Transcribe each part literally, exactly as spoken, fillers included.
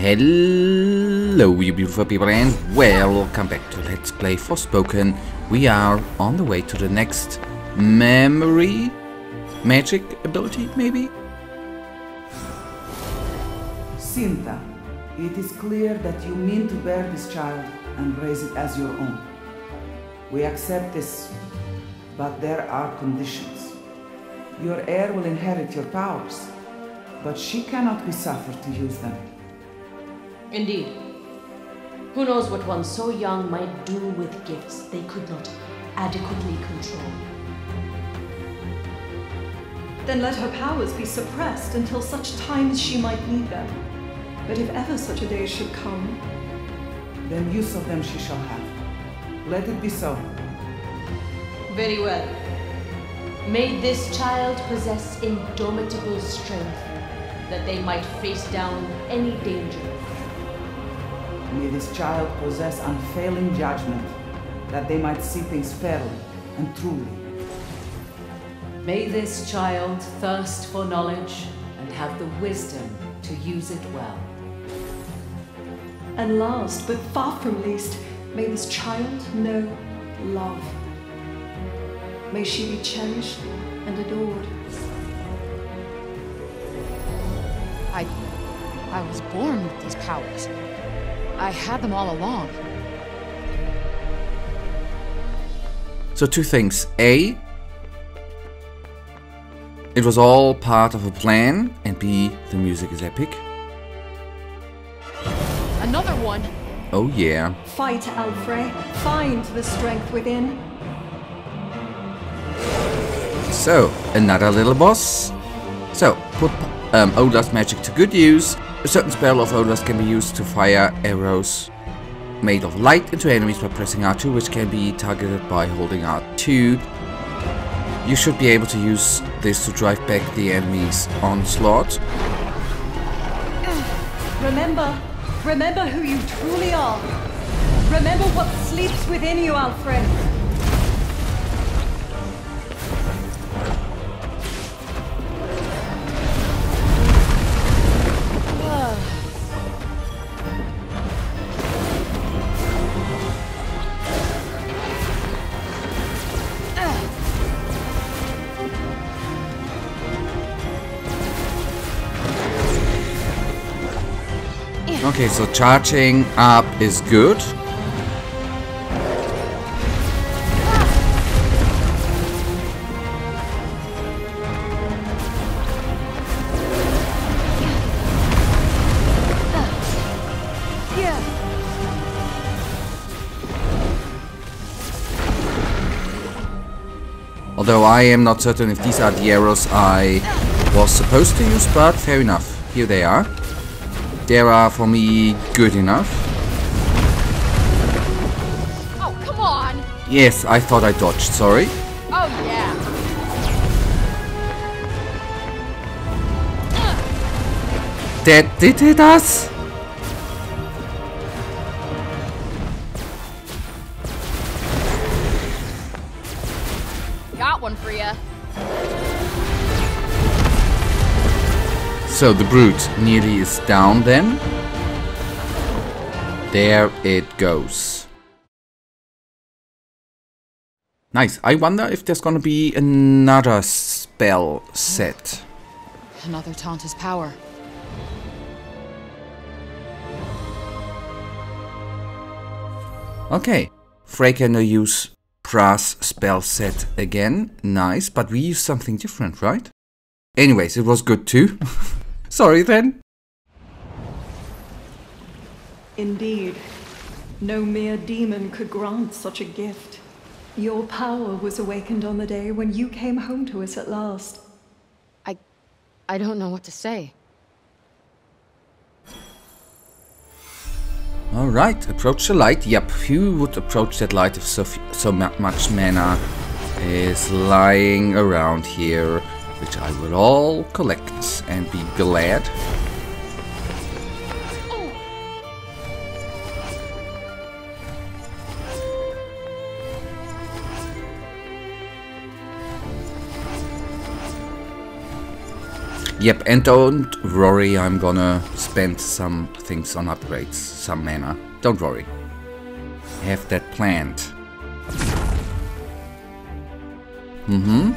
Hello you beautiful people and welcome back to Let's Play Forspoken. We are on the way to the next memory magic ability, maybe? Cinta, it is clear that you mean to bear this child and raise it as your own. We accept this, but there are conditions. Your heir will inherit your powers, but she cannot be suffered to use them. Indeed. Who knows what one so young might do with gifts they could not adequately control. Then let her powers be suppressed until such time as she might need them. But if ever such a day should come... then use of them she shall have. Let it be so. Very well. May this child possess indomitable strength, that they might face down any danger. May this child possess unfailing judgment, that they might see things fairly and truly. May this child thirst for knowledge and have the wisdom to use it well. And last, but far from least, may this child know love. May she be cherished and adored. I... I was born with these powers. I had them all along. So two things. A, it was all part of a plan, and B, the music is epic. Another one. Oh yeah. Fight, Alfred. Find the strength within. So, another little boss. So, put um, Ola's magic to good use. A certain spell of Ola's can be used to fire arrows made of light into enemies by pressing R two, which can be targeted by holding R two. You should be able to use this to drive back the enemy's onslaught. Remember, remember who you truly are. Remember what sleeps within you, Alfred. Okay, so charging up is good. Although I am not certain if these are the arrows I was supposed to use, but fair enough. Here they are. They are for me good enough. Oh, come on! Yes, I thought I dodged, sorry. Oh yeah. That did hit us? Got one for ya. So the brute nearly is down then. There it goes. Nice. I wonder if there's gonna be another spell set. Another Tanta's power. Okay. Frey can now use Pra's spell set again. Nice, but we use something different, right? Anyways, it was good too. Sorry, then. Indeed. No mere demon could grant such a gift. Your power was awakened on the day when you came home to us at last. I... I don't know what to say. Alright, approach the light. Yep, who would approach that light if so, so much mana is lying around here? Which I will all collect and be glad. Oh. Yep, and don't worry, I'm gonna spend some things on upgrades, some mana. Don't worry. Have that planned. Mm-hmm.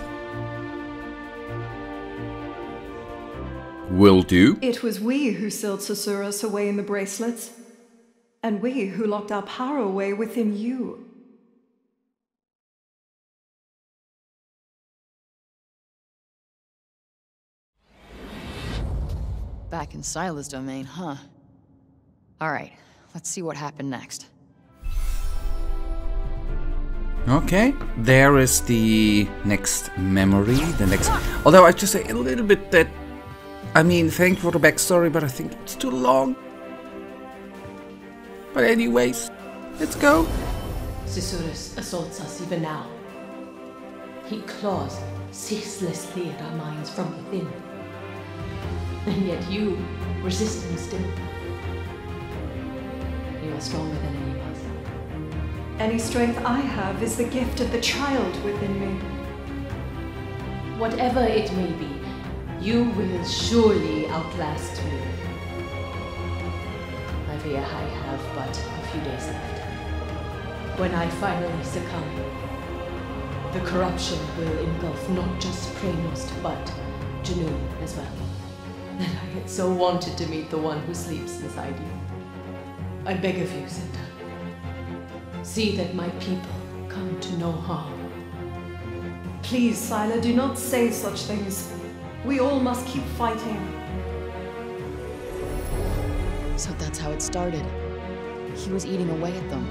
Will do. It was we who sealed Susurrus away in the bracelets, and we who locked our power away within you. Back in Sila's domain, huh? Alright, let's see what happened next. Okay, there is the next memory, the next... Although I just say a little bit that... I mean, thank you for the backstory, but I think it's too long. But anyways, let's go. Susurrus assaults us even now. He claws ceaselessly at our minds from within. And yet you resist him still. You are stronger than any of us. Any strength I have is the gift of the child within me. Whatever it may be, you will surely outlast me. I fear I have but a few days left. When I finally succumb, the corruption will engulf not just Praenost, but Janu as well. And I had so wanted to meet the one who sleeps inside you. I beg of you, Senta. See that my people come to no harm. Please, Sila, do not say such things. We all must keep fighting. So that's how it started. He was eating away at them.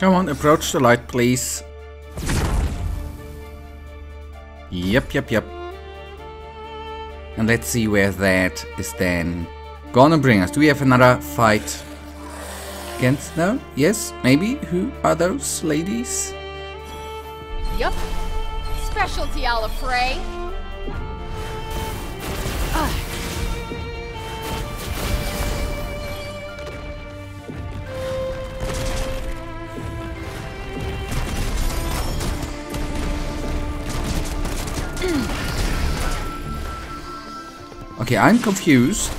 Come on, approach the light, please. Yep, yep, yep. And let's see where that is then gonna bring us. Do we have another fight against them? Yes, maybe. Who are those ladies? Yup. Specialty, Alfred. Uh. Okay, I'm confused.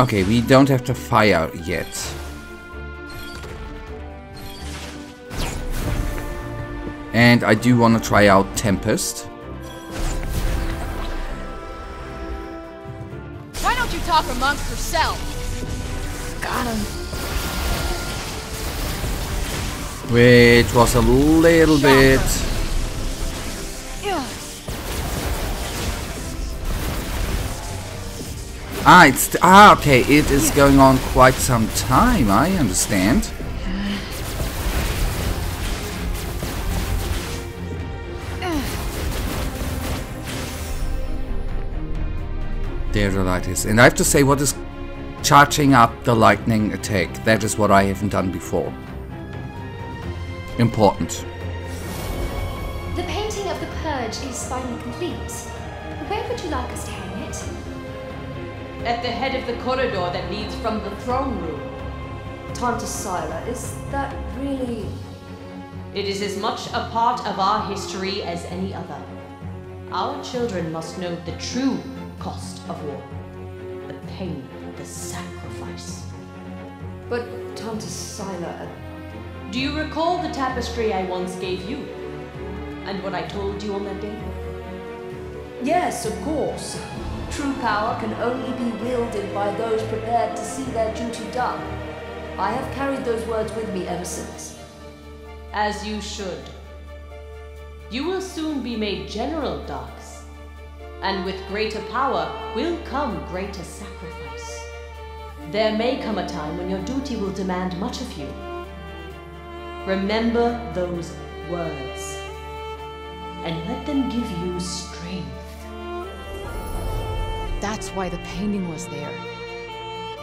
Okay, we don't have to fire yet. And I do want to try out Tempest. Why don't you talk amongst yourself? Got him. Which was a little bit... Ah, it's... Ah, okay, it is going on quite some time, I understand. There the light is. And I have to say, what is charging up the lightning attack? That is what I haven't done before. Important. The painting of the Purge is finally complete. Where would you like us to hang it? At the head of the corridor that leads from the throne room. Tanta Sila, is that really... It is as much a part of our history as any other. Our children must know the true cost of war. The pain, the sacrifice. But Tanta Sila... Do you recall the tapestry I once gave you? And what I told you on that day? Yes, of course. True power can only be wielded by those prepared to see their duty done. I have carried those words with me ever since. As you should. You will soon be made General Dux, and with greater power will come greater sacrifice. There may come a time when your duty will demand much of you. Remember those words, and let them give you strength. That's why the painting was there.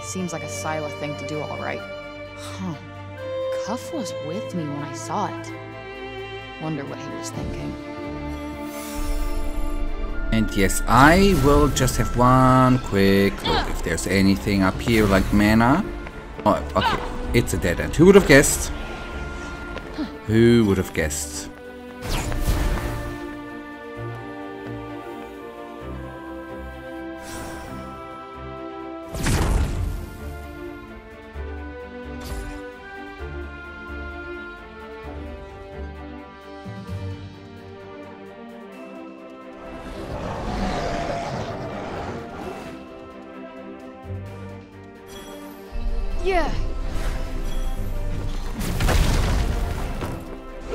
Seems like a Sila thing to do, all right. Huh. Cuff was with me when I saw it. Wonder what he was thinking. And yes, I will just have one quick look if there's anything up here like mana. Oh, okay. It's a dead end. Who would have guessed? Who would have guessed?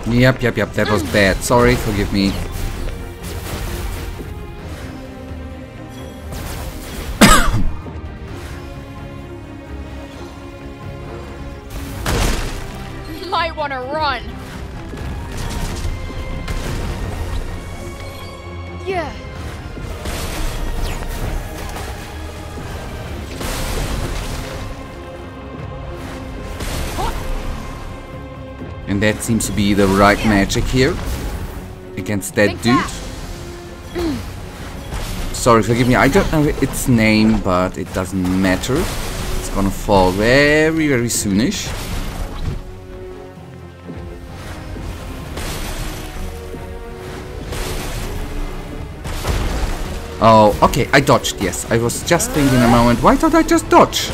Yep, yep, yep, that was bad. Sorry, forgive me. Might want to run. Yeah. And that seems to be the right magic here against that Big dude. That. Sorry, forgive me. I don't know its name, but it doesn't matter. It's gonna fall very, very soonish. Oh, okay. I dodged. Yes, I was just thinking a moment. Why don't I just dodge?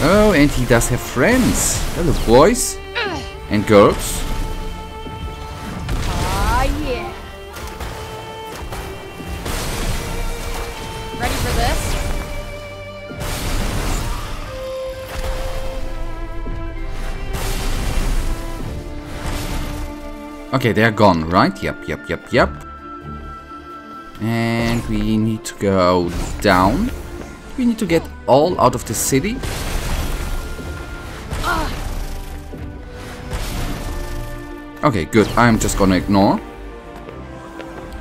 Oh, and he does have friends. Hello, boys and girls. Ah, yeah. Ready for this? Okay, they're gone, right? Yep, yep, yep, yep. And we need to go down. We need to get all out of the city. Okay, good. I'm just gonna ignore.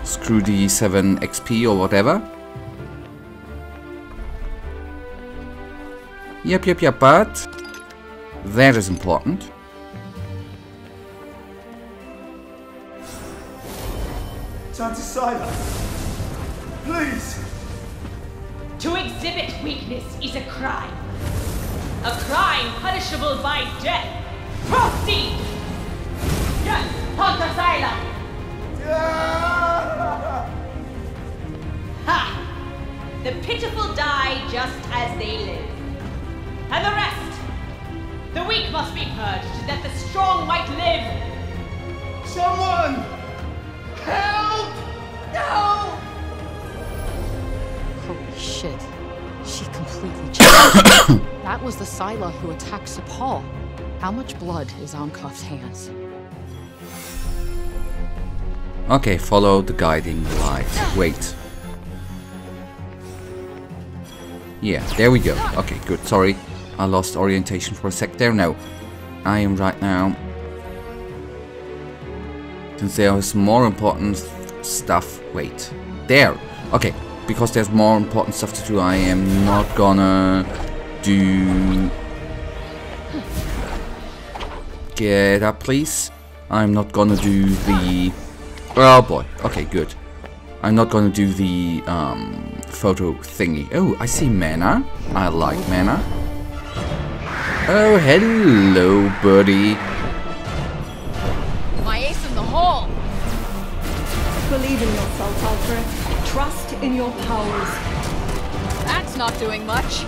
Screw the seven X P or whatever. Yep, yep, yep, but that is important. Tanta Sila, please! To exhibit weakness is a crime. A crime punishable by death. Proceed! Yes, Tanta Sila! Ha! The pitiful die just as they live. And the rest! The weak must be purged that the strong might live! Someone! Help! No! Holy shit. She completely changed. That was the Sila who attacked Sephal. How much blood is on Cuff's hands? Okay, follow the guiding light. Wait. Yeah, there we go. Okay, good. Sorry. I lost orientation for a sec there. No. I am right now. Since there is more important stuff. Wait. There. Okay. Because there's more important stuff to do, I am not gonna do... Get up, please. I'm not gonna do the... Oh boy, okay, good. I'm not gonna do the um, photo thingy. Oh, I see mana. I like mana. Oh, hello, buddy. My ace in the hole. Believe in yourself, Alfred. Trust in your powers. That's not doing much.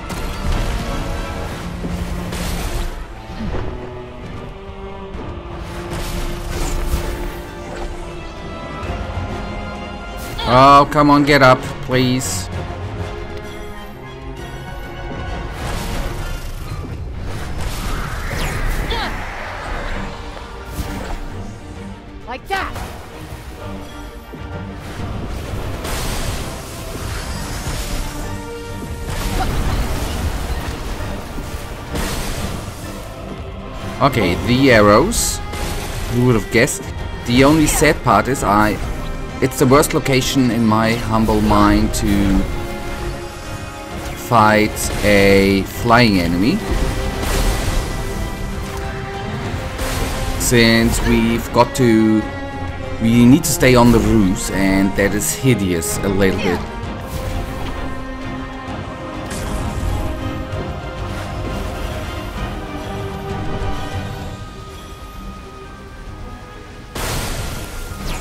Oh, come on, get up, please. Like that. Okay, the arrows. You would have guessed. The only sad part is I... It's the worst location in my humble mind to fight a flying enemy, since we've got to, we need to stay on the roofs, and that is hideous a little bit.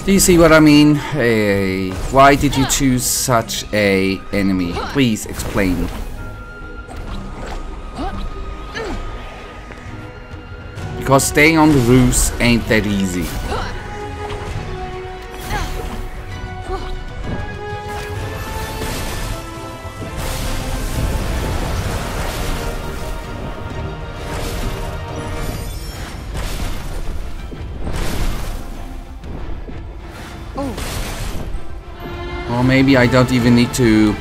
Do you see what I mean? Hey, why did you choose such a enemy? Please explain. Because staying on the roofs ain't that easy. Or maybe I don't even need to...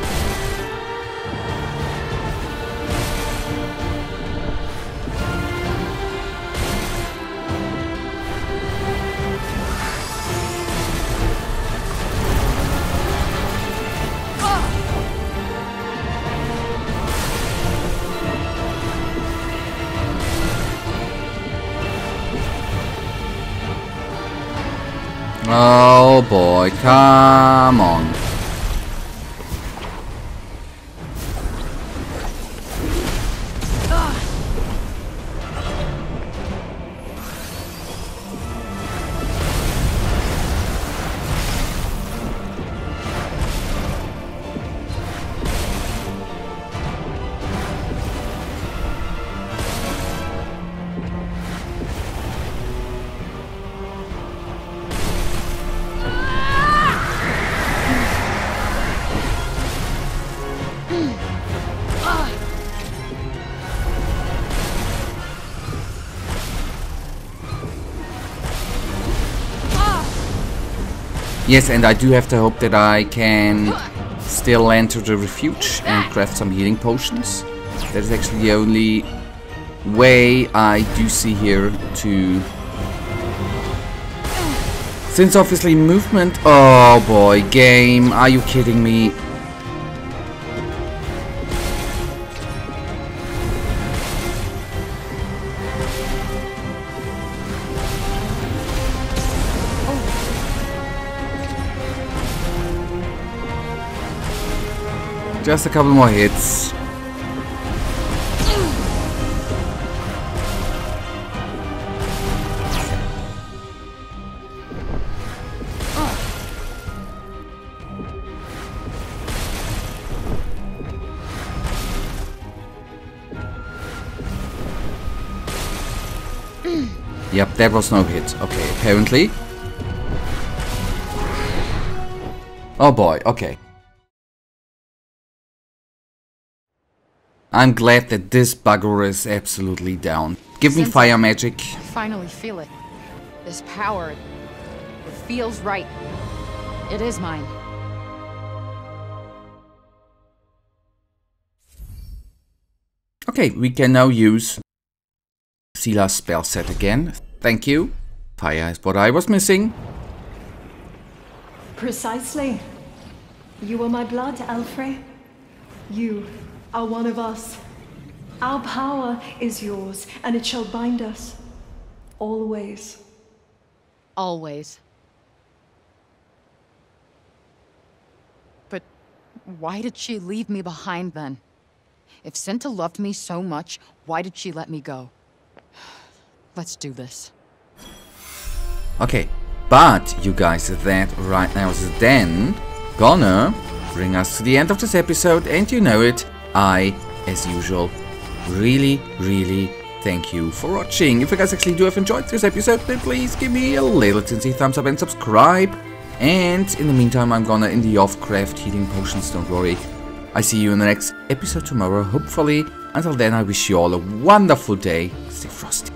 Oh boy, come on. Yes, and I do have to hope that I can still enter the refuge and craft some healing potions. That is actually the only way I do see here to... Since obviously movement... Oh boy, game, are you kidding me? Just a couple more hits. Yep, that was no hit. Okay, apparently. Oh boy, okay. I'm glad that this bugger is absolutely down. Give me fire magic. Finally feel it. This power. It feels right. It is mine. Okay, we can now use Sila's spell set again. Thank you. Fire is what I was missing. Precisely. You are my blood, Alfred. You... are one of us. Our power is yours, and it shall bind us. Always. Always. But why did she leave me behind then? If Senta loved me so much, why did she let me go? Let's do this. Okay, but you guys, that right now is then gonna bring us to the end of this episode, and you know it. I, as usual, really, really thank you for watching. If you guys actually do have enjoyed this episode, then please give me a little tinsy thumbs up and subscribe. And in the meantime, I'm gonna in the off-craft healing potions, don't worry. I see you in the next episode tomorrow, hopefully. Until then, I wish you all a wonderful day. Stay frosty.